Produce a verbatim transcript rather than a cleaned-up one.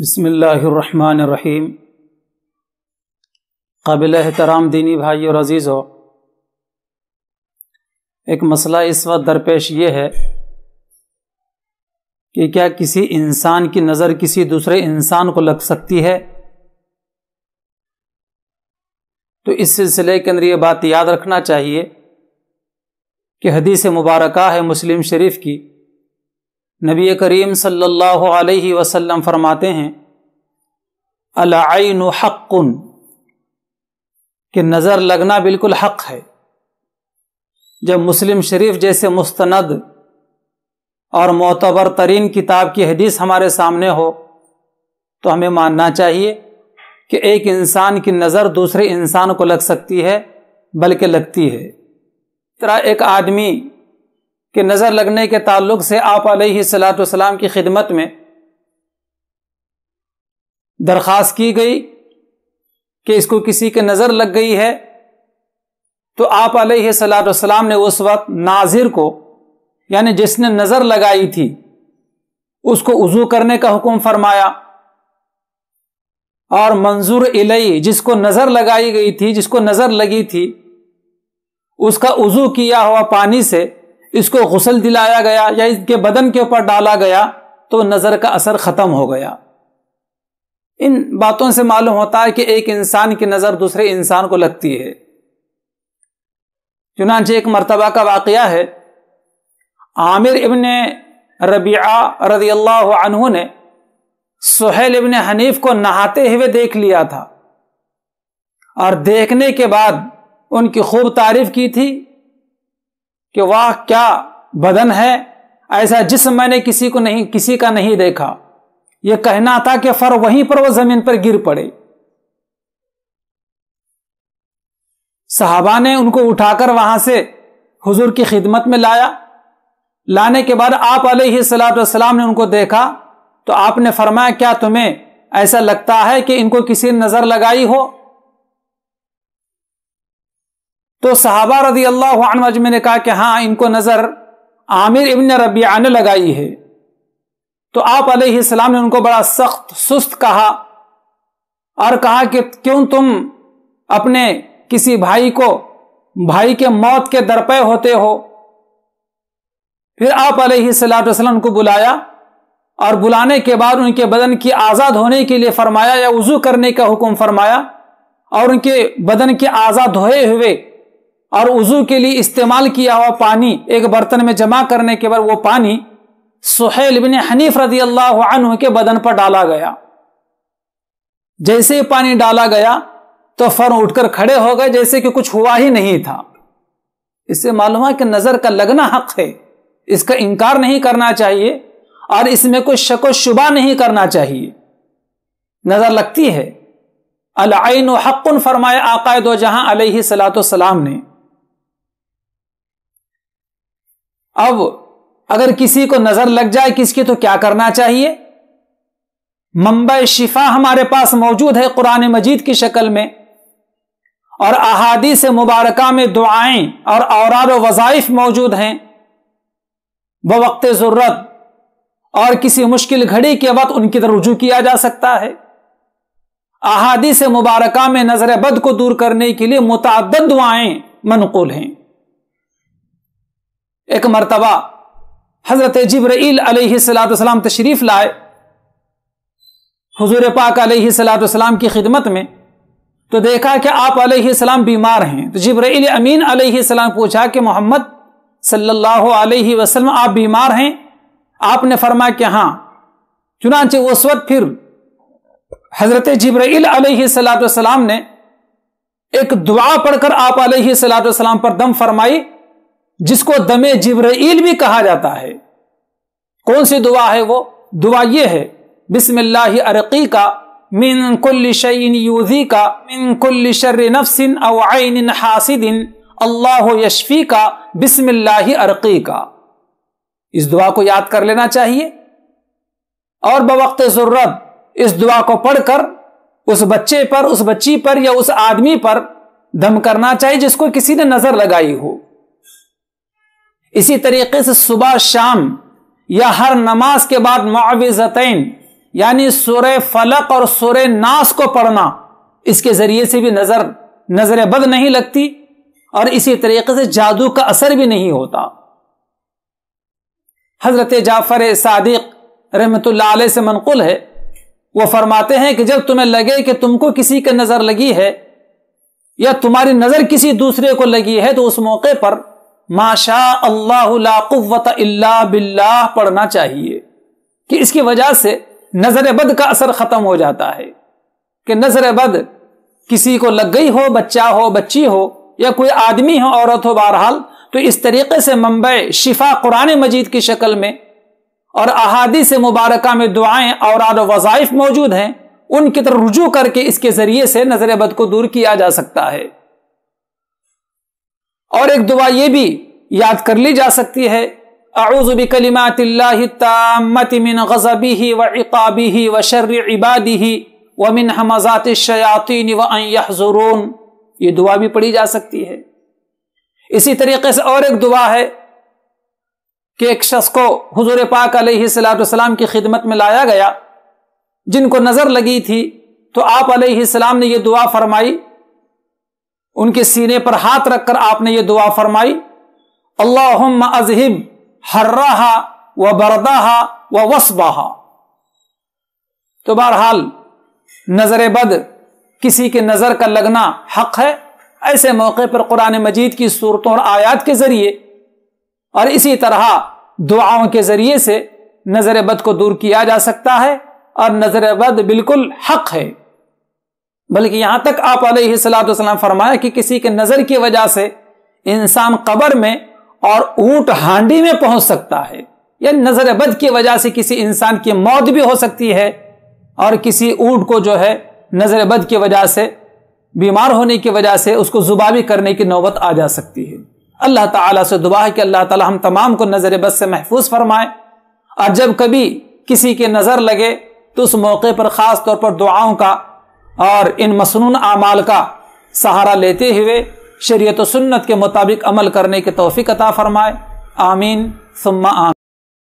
बिस्मिल्लाहिर्रहमानिर्रहीम। काबिल एहतराम दीनी भाई और अज़ीज़ो, एक मसला इस वक्त दरपेश ये है कि क्या किसी इंसान की नज़र किसी दूसरे इंसान को लग सकती है। तो इस सिलसिले के अंदर ये बात याद रखना चाहिए कि हदीस मुबारका है मुस्लिम शरीफ की, नबी करीम सल्लल्लाहु अलैहि वसल्लम फरमाते हैं अल आइनु हक़्क़ुन, कि नज़र लगना बिल्कुल हक़ है। जब मुस्लिम शरीफ जैसे मुस्तनद और मोतबर तरीन किताब की हदीस हमारे सामने हो तो हमें मानना चाहिए कि एक इंसान की नज़र दूसरे इंसान को लग सकती है, बल्कि लगती है। तरह एक आदमी कि नज़र लगने के ताल्लुक से आप अलैहिस्सलाम की खिदमत में दरख्वास्त की गई कि इसको किसी के नज़र लग गई है, तो आप अलैहिस्सलाम ने उस वक्त नाज़िर को, यानी जिसने नज़र लगाई थी, उसको उज़ू करने का हुक्म फरमाया और मंजूर इलई, जिसको नज़र लगाई गई थी, जिसको नज़र लगी थी, उसका उज़ू किया हुआ पानी से इसको गुसल दिलाया गया या इसके बदन के ऊपर डाला गया तो नज़र का असर ख़त्म हो गया। इन बातों से मालूम होता है कि एक इंसान की नज़र दूसरे इंसान को लगती है। चुनांचे एक मर्तबा का वाक़या है, आमिर इब्ने रबीआ रज़ियल्लाहु अन्हु ने सुहैल इब्ने हनीफ को नहाते हुए देख लिया था और देखने के बाद उनकी खूब तारीफ़ की थी कि वाह क्या बदन है, ऐसा जिस्म मैंने किसी को नहीं किसी का नहीं देखा। यह कहना था कि फर वहीं पर वो जमीन पर गिर पड़े। सहाबा ने उनको उठाकर वहां से हुजूर की खिदमत में लाया। लाने के बाद आप अलैहिस्सलाम ने उनको देखा तो आपने फरमाया क्या तुम्हें ऐसा लगता है कि इनको किसी ने नजर लगाई हो। तो सहाबा रज़ी अल्लाहु अन्हुम अजमईन ने कहा कि हाँ, इनको नज़र आमिर इब्न रबीआ ने लगाई है। तो आप अलैहिस्सलाम ने उनको बड़ा सख्त सुस्त कहा और कहा कि क्यों तुम अपने किसी भाई को, भाई के मौत के दर पे होते हो। फिर आप अलैहिस्सलाम को बुलाया और बुलाने के बाद उनके बदन की आज़ाद होने के लिए फरमाया या वज़ू करने का हुक्म फरमाया और उनके बदन की आज़ाद धोए हुए और उज़ू के लिए इस्तेमाल किया हुआ पानी एक बर्तन में जमा करने के बाद वो पानी सुहैल इब्ने हनीफ रज़ियल्लाहु अन्हु के बदन पर डाला गया। जैसे ही पानी डाला गया तो फौरन उठकर खड़े हो गए, जैसे कि कुछ हुआ ही नहीं था। इससे मालूम है कि नज़र का लगना हक है, इसका इनकार नहीं करना चाहिए और इसमें कोई शक व शुबा नहीं करना चाहिए। नज़र लगती है, अल आइनु हक़्क़ुन फरमाया आक़ाए दो जहां अलैहिस्सलाम ने। अब अगर किसी को नजर लग जाए किसकी तो क्या करना चाहिए। मंबाए शिफा हमारे पास मौजूद है कुरान मजीद की शक्ल में, और अहादीस मुबारका में दुआएं और औराद वज़ाइफ मौजूद हैं। बवक्त ज़रूरत और किसी मुश्किल घड़ी के वक्त उनकी तरफ रुजू किया जा सकता है। अहादीस मुबारका में नज़र बद को दूर करने के लिए मुतअद्दिद दुआएं मनक़ूल हैं। एक मरतबा हज़रत जिब्रील अलैहिस्सलाम तशरीफ़ लाए हुजूर पाक अलैहिस्सलाम की खिदमत में, तो देखा कि आप अलैहिस्सलाम बीमार हैं। तो जिब्रील अमीन अलैहिस्सलाम पूछा कि मोहम्मद सल्लल्लाहु अलैहि वसल्लम आप बीमार हैं। आपने फरमाया कि हाँ। चुनांचे उस वक्त फिर हज़रत जिब्राईल अलैहिस्सलाम ने एक दुआ पढ़कर आप अलैहिस्सलाम पर दम फरमाई, जिसको दमे जिब्राईल भी कहा जाता है। कौन सी दुआ है वो? दुआ ये है, बिस्मिल्लाहि अरक़ीका मिन कुल्लि शैइन युज़ीका मिन कुल्लि शर्रि नफ्सिन अव ऐनिन हासिदिन अल्लाहु यश्फ़ीका बिस्मिल्लाहि अरक़ीका। इस दुआ को याद कर लेना चाहिए और बवक्त ज़रूरत इस दुआ को पढ़कर उस बच्चे पर, उस बच्ची पर या उस आदमी पर दम करना चाहिए जिसको किसी ने नजर लगाई हो। इसी तरीके से सुबह शाम या हर नमाज के बाद मुअव्विज़तैन यानी सूरह फलक और सूरह नास को पढ़ना, इसके जरिए से भी नजर नजर बद नहीं लगती और इसी तरीके से जादू का असर भी नहीं होता। हजरत जाफर सादिक रहमतुल्लाह अलैह से मनकुल है, वो फरमाते हैं कि जब तुम्हें लगे कि तुमको किसी की नजर लगी है या तुम्हारी नजर किसी दूसरे को लगी है तो उस मौके पर माशा अल्लाह ला कुव्वत इल्ला बिल्लाह पढ़ना चाहिए कि इसकी वजह से नजर बद का असर खत्म हो जाता है। कि नजर बद किसी को लग गई हो, बच्चा हो, बच्ची हो, या कोई आदमी हो, औरत हो, बहरहाल तो इस तरीके से मंबई शिफा कुरान मजीद की शक्ल में और अहादीस मुबारका में दुआएं और वज़ाइफ मौजूद हैं, उनकी तरफ रुजू करके इसके जरिए से नजर बद को दूर किया जा सकता है। और एक दुआ यह भी याद कर ली जा सकती है, अऊज़ु बिकलिमातिल्लाहि ताम्मति मिन गज़बिही व इक़ाबिही व शर्रि इबादिही व मिन हमज़ातिश शयातीन व अन यहज़ुरून, ये दुआ भी पढ़ी जा सकती है। इसी तरीके से और एक दुआ है कि एक शख्स को हुजूर पाक अलैहिस्सलाम की खिदमत में लाया गया, जिनको नजर लगी थी, तो आप अलैहिस्सलाम ने यह दुआ फरमाई, उनके सीने पर हाथ रखकर आपने ये दुआ फरमाई, अल्लाहुम्मा अज़हिब हर्राहा व बरदाहा व वस्बाहा। तो बहरहाल नजर बद किसी के नजर का लगना हक है, ऐसे मौके पर कुरान मजीद की सूरतों और आयात के जरिए और इसी तरह दुआओं के जरिए से नजर बद को दूर किया जा सकता है। और नजर बद बिल्कुल हक है, बल्कि यहां तक आप अलैहिस्सलाम फरमाया कि किसी के नजर की वजह से इंसान कब्र में और ऊंट हांडी में पहुंच सकता है, या नजर बद की वजह से किसी इंसान की मौत भी हो सकती है और किसी ऊंट को जो है नजर बद की वजह से बीमार होने की वजह से उसको जुबाबी करने की नौबत आ जा सकती है। अल्लाह ताला से दुआ है कि अल्लाह ताला हम तमाम को नजर बद से महफूज फरमाए और जब कभी किसी के नजर लगे तो उस मौके पर खास तौर पर दुआओं का और इन मसनून आमाल का सहारा लेते हुए शरीयत और सुन्नत के मुताबिक अमल करने की तौफीक अता फरमाए। आमीन सुम्मा आमीन।